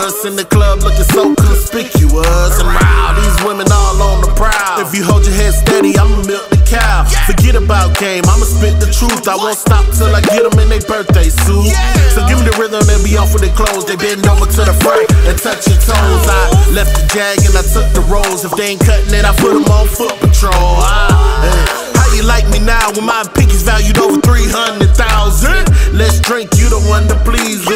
us. In the club looking so conspicuous, and wow, these women all on the prowl. If you hold your head steady, I'ma milk the cow. Forget about game, I'ma spit the truth. I won't stop till I get them in their birthday suit. So give me the rhythm and be off with their clothes. They bend over to the front and touch your toes. I left the jag and I took the rolls. If they ain't cutting it, I put them on foot patrol. How you like me now when my pinky's valued over 300,000? Let's drink, you the one to please.